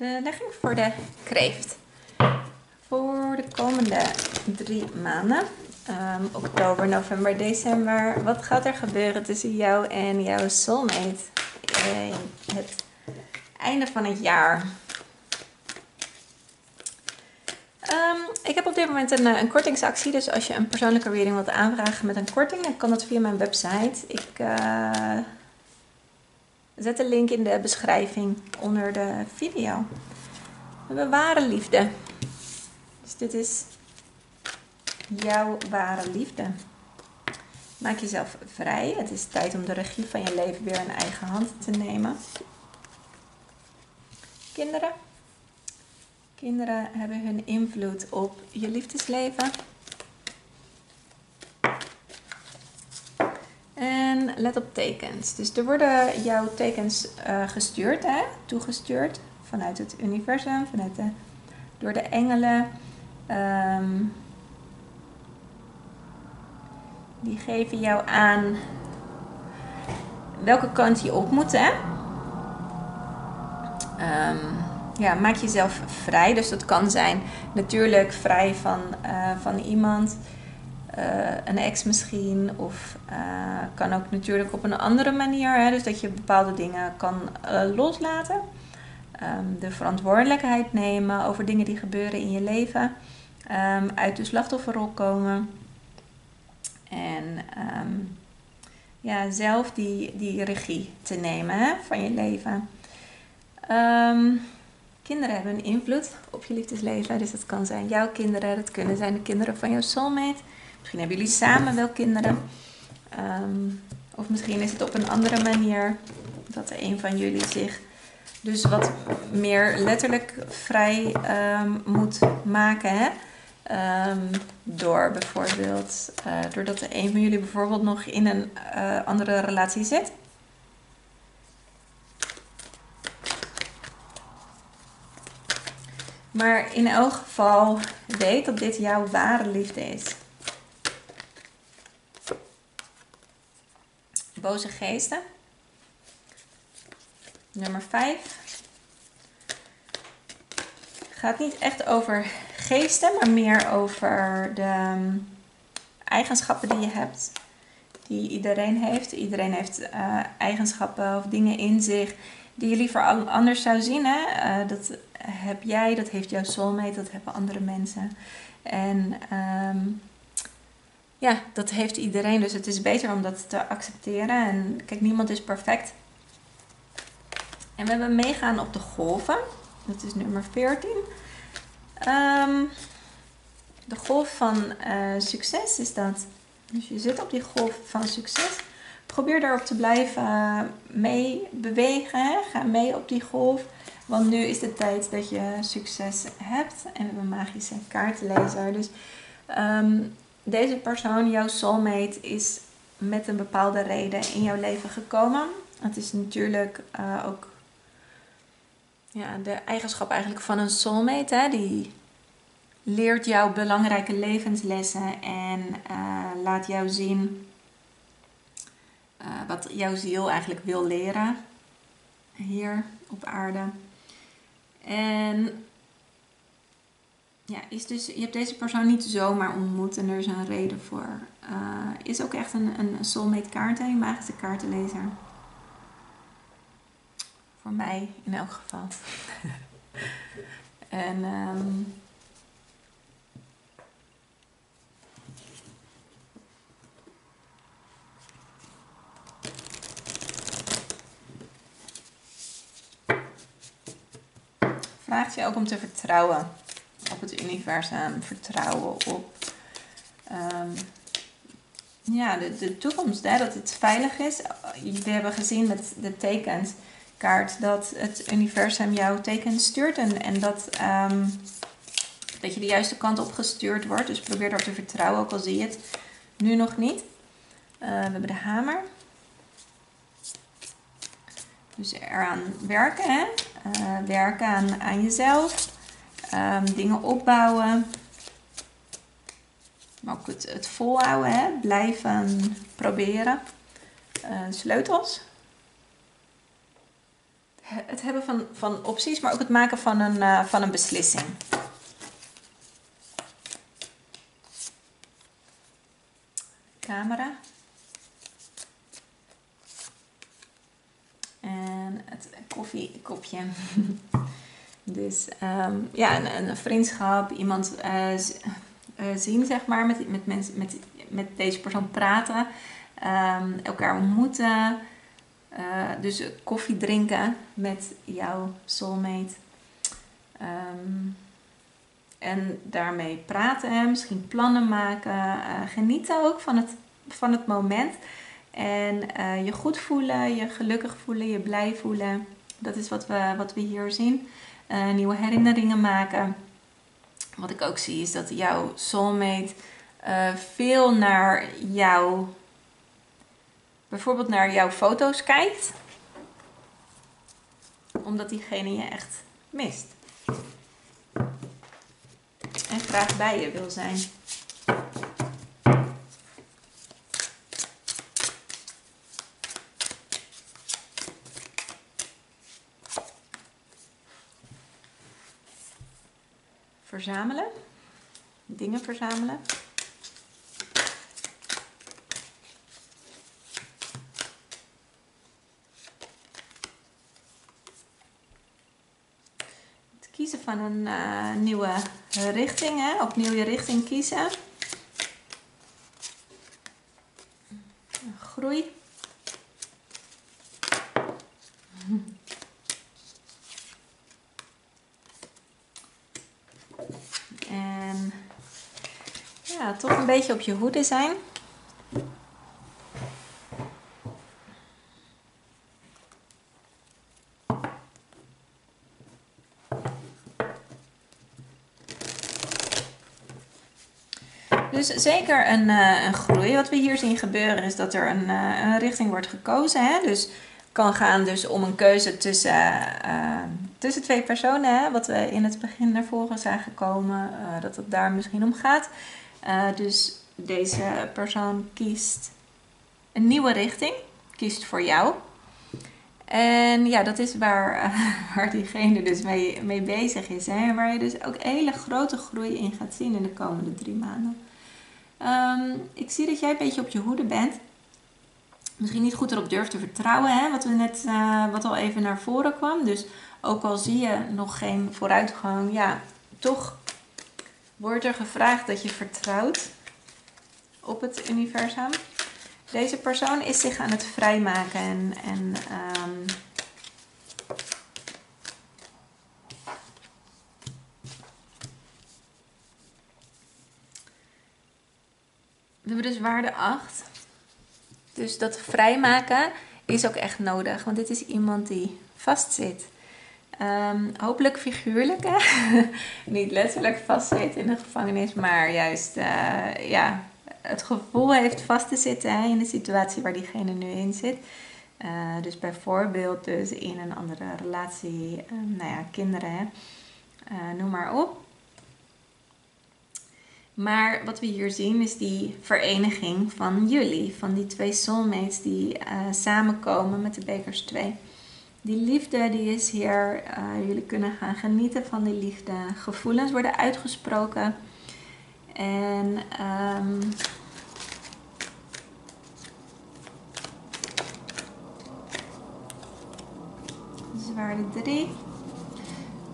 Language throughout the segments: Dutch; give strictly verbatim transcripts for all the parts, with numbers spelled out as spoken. de legging voor de kreeft. Voor de komende drie maanden. Um, oktober, november, december. Wat gaat er gebeuren tussen jou en jouw soulmate in het einde van het jaar? Um, ik heb op dit moment een, een kortingsactie. Dus als je een persoonlijke reading wilt aanvragen met een korting, dan kan dat via mijn website. Ik uh, zet de link in de beschrijving onder de video. We hebben ware liefde. Dus dit is jouw ware liefde. Maak jezelf vrij. Het is tijd om de regie van je leven weer in eigen hand te nemen. Kinderen. Kinderen hebben hun invloed op je liefdesleven. En let op tekens. Dus er worden jouw tekens uh, gestuurd, hè? toegestuurd vanuit het universum, vanuit de, door de engelen. Um, die geven jou aan welke kant je op moet. Hè? Um, Ja, maak jezelf vrij. Dus dat kan zijn natuurlijk vrij van, uh, van iemand. Uh, een ex misschien. Of uh, kan ook natuurlijk op een andere manier. Hè, dus dat je bepaalde dingen kan uh, loslaten. Um, de verantwoordelijkheid nemen over dingen die gebeuren in je leven. Um, uit de slachtofferrol komen. En um, ja, zelf die, die regie te nemen, hè, van je leven. Um, Kinderen hebben een invloed op je liefdesleven. Dus dat kan zijn jouw kinderen. Dat kunnen zijn de kinderen van jouw soulmate. Misschien hebben jullie samen wel kinderen. Um, of misschien is het op een andere manier. Dat een van jullie zich dus wat meer letterlijk vrij um, moet maken. Hè? Um, door bijvoorbeeld. Uh, doordat een van jullie bijvoorbeeld nog in een uh, andere relatie zit. Maar in elk geval weet dat dit jouw ware liefde is. Boze geesten. Nummer vijf. Gaat niet echt over geesten, maar meer over de eigenschappen die je hebt. Die iedereen heeft. Iedereen heeft uh, eigenschappen of dingen in zich die je liever anders zou zien. Hè? Uh, dat heb jij, dat heeft jouw soulmate, dat hebben andere mensen. En um, ja, dat heeft iedereen. Dus het is beter om dat te accepteren. En kijk, niemand is perfect. En we hebben meegaan op de golven. Dat is nummer veertien. Um, de golf van uh, succes is dat. Dus je zit op die golf van succes. Probeer daarop te blijven mee bewegen. Hè? Ga mee op die golf. Want nu is de tijd dat je succes hebt. En we hebben een magische kaartlezer. Dus um, deze persoon, jouw soulmate, is met een bepaalde reden in jouw leven gekomen. Het is natuurlijk uh, ook ja, de eigenschap eigenlijk van een soulmate. Hè? Die leert jou belangrijke levenslessen. En uh, laat jou zien uh, wat jouw ziel eigenlijk wil leren. Hier op aarde. En ja, is dus, je hebt deze persoon niet zomaar ontmoet en er is een reden voor. Uh, is ook echt een, een soulmate kaart, een magische kaartenlezer. Voor mij in elk geval. en um, vraagt je ook om te vertrouwen op het universum. Vertrouwen op um, ja, de, de toekomst. Hè? Dat het veilig is. We hebben gezien met de tekenkaart dat het universum jouw tekens stuurt. En, en dat, um, dat je de juiste kant op gestuurd wordt. Dus probeer erop te vertrouwen. Ook al zie je het nu nog niet. Uh, we hebben de hamer. Dus eraan werken, hè? Uh, werken aan, aan jezelf, um, dingen opbouwen, maar ook het, het volhouden, hè? Blijven proberen. Uh, sleutels, het hebben van, van opties, maar ook het maken van een, uh, van een beslissing. Camera. En het koffiekopje. Dus um, ja, een, een vriendschap, iemand uh, z, uh, zien, zeg maar, met, met, mensen, met, met deze persoon praten, um, elkaar ontmoeten. Uh, dus koffie drinken met jouw soulmate. Um, en daarmee praten, misschien plannen maken. Uh, genieten ook van het, van het moment. En uh, je goed voelen, je gelukkig voelen, je blij voelen. Dat is wat we, wat we hier zien. Uh, nieuwe herinneringen maken. Wat ik ook zie is dat jouw soulmate uh, veel naar jou... bijvoorbeeld naar jouw foto's kijkt. Omdat diegene je echt mist. En graag bij je wil zijn. Verzamelen. Dingen verzamelen. Kiezen van een uh, nieuwe richting, hè? Opnieuw je richting kiezen. Groei. En ja, toch een beetje op je hoede zijn. Dus zeker een, uh, een groei. Wat we hier zien gebeuren is dat er een, uh, een richting wordt gekozen. Hè? Dus het kan gaan dus om een keuze tussen, uh, tussen twee personen. Hè? Wat we in het begin naar voren zagen komen. Uh, dat het daar misschien om gaat. Uh, dus deze persoon kiest een nieuwe richting. Kiest voor jou. En ja, dat is waar, uh, waar diegene dus mee, mee bezig is. Hè? Waar je dus ook hele grote groei in gaat zien in de komende drie maanden. Um, ik zie dat jij een beetje op je hoede bent. Misschien niet goed erop durft te vertrouwen, hè? Wat we net, uh, wat al even naar voren kwam. Dus ook al zie je nog geen vooruitgang, ja, toch wordt er gevraagd dat je vertrouwt op het universum. Deze persoon is zich aan het vrijmaken en, en um, we hebben dus waarde acht. Dus dat vrijmaken is ook echt nodig. Want dit is iemand die vastzit. Um, hopelijk figuurlijk. Hè? Niet letterlijk vastzit in de gevangenis. Maar juist uh, ja, het gevoel heeft vast te zitten, hè, in de situatie waar diegene nu in zit. Uh, dus bijvoorbeeld dus in een andere relatie. Uh, nou ja, kinderen. Hè? Uh, noem maar op. Maar wat we hier zien is die vereniging van jullie. Van die twee soulmates die uh, samenkomen met de bekers twee. Die liefde die is hier. Uh, jullie kunnen gaan genieten van die liefde. Gevoelens worden uitgesproken. En um, zwaarde drie.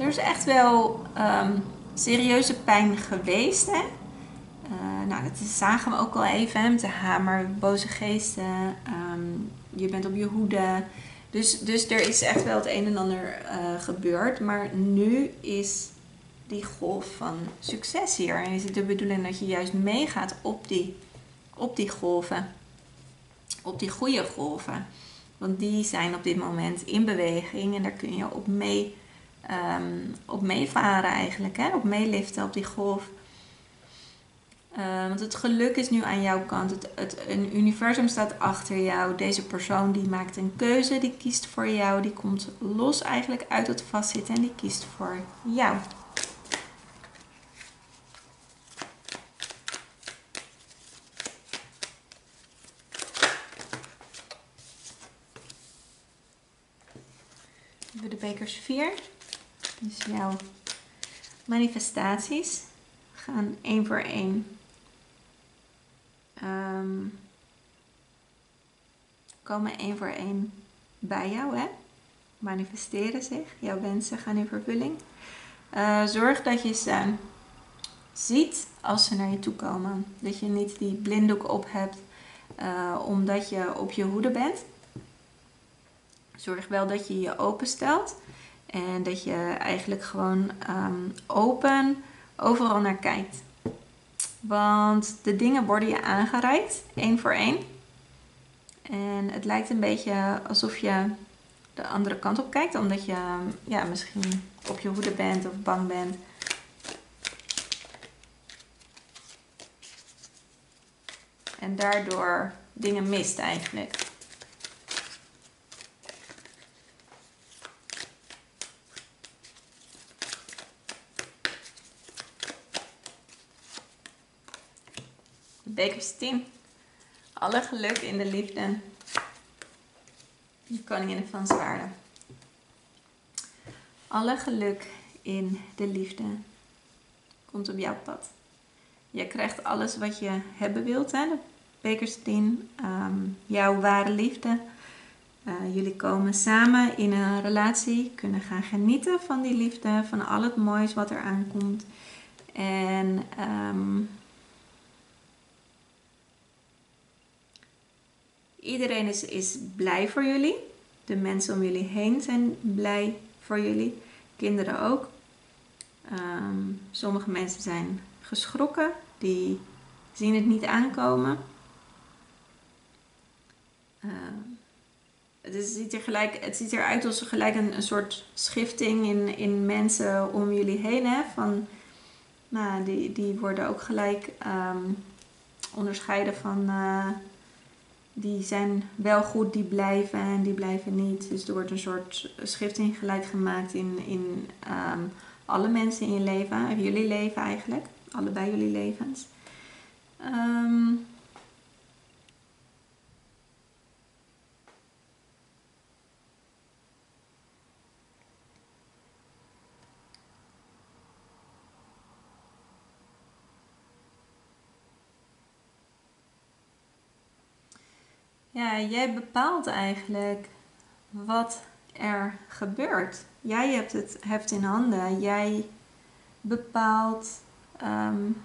Er is echt wel um, serieuze pijn geweest, hè? Uh, nou, dat zagen we ook al even, hè, met de hamer, boze geesten, um, je bent op je hoede. Dus, dus er is echt wel het een en ander uh, gebeurd. Maar nu is die golf van succes hier. En is het de bedoeling dat je juist meegaat op die, op die golven. Op die goede golven. Want die zijn op dit moment in beweging en daar kun je op mee, um, op meevaren eigenlijk, hè? Op meeliften op die golf. Uh, want het geluk is nu aan jouw kant. Het, het een universum staat achter jou. Deze persoon die maakt een keuze. Die kiest voor jou. Die komt los eigenlijk uit het vastzitten. En die kiest voor jou. hebben we de bekers vier. Dus jouw manifestaties gaan één voor één. Um, komen één voor één bij jou, hè? Manifesteren zich. Jouw wensen gaan in vervulling. Uh, zorg dat je ze ziet als ze naar je toe komen. Dat je niet die blinddoek op hebt uh, omdat je op je hoede bent. Zorg wel dat je je openstelt. En dat je eigenlijk gewoon um, open overal naar kijkt. Want de dingen worden je aangereikt, één voor één. En het lijkt een beetje alsof je de andere kant op kijkt. Omdat je ja, misschien op je hoede bent of bang bent. En daardoor dingen mist eigenlijk. Bekers tien. Alle geluk in de liefde. De koningin van zwaarden. Alle geluk in de liefde komt op jouw pad. Je krijgt alles wat je hebben wilt. Hè? Bekers tien. Um, jouw ware liefde. Uh, jullie komen samen in een relatie. Kunnen gaan genieten van die liefde. Van al het moois wat er aankomt. En... Um, Iedereen is, is blij voor jullie. De mensen om jullie heen zijn blij voor jullie. Kinderen ook. Um, sommige mensen zijn geschrokken. Die zien het niet aankomen. Uh, het, is, het, ziet er gelijk, het ziet eruit als er gelijk een, een soort schifting in, in mensen om jullie heen. Hè? Van, nou, die, die worden ook gelijk um, onderscheiden van... Uh, Die zijn wel goed, die blijven en die blijven niet. Dus er wordt een soort schifting gelijk gemaakt in, in um, alle mensen in je leven. Jullie leven eigenlijk. Allebei jullie levens. Um, Ja, jij bepaalt eigenlijk wat er gebeurt. Jij hebt het heft in handen. Jij bepaalt um,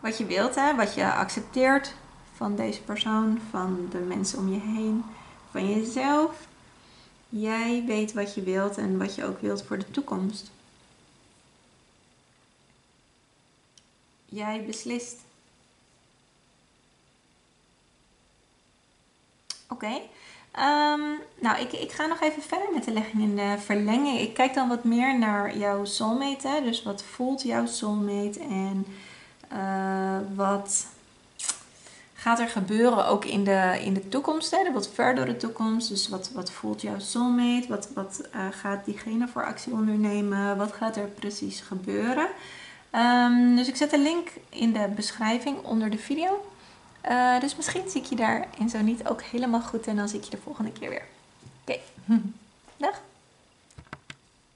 wat je wilt, hè? Wat je accepteert van deze persoon, van de mensen om je heen, van jezelf. Jij weet wat je wilt en wat je ook wilt voor de toekomst. Jij beslist. Oké, okay. um, nou ik, ik ga nog even verder met de legging in de verlenging. Ik kijk dan wat meer naar jouw soulmate, hè? Dus wat voelt jouw soulmate en uh, wat gaat er gebeuren ook in de, in de toekomst, hè? De wat verdere toekomst. Dus wat, wat voelt jouw soulmate, wat, wat uh, gaat diegene voor actie ondernemen, wat gaat er precies gebeuren. Um, dus ik zet de link in de beschrijving onder de video. Uh, dus misschien zie ik je daar en zo niet ook helemaal goed. En dan zie ik je de volgende keer weer. Oké, okay. Dag!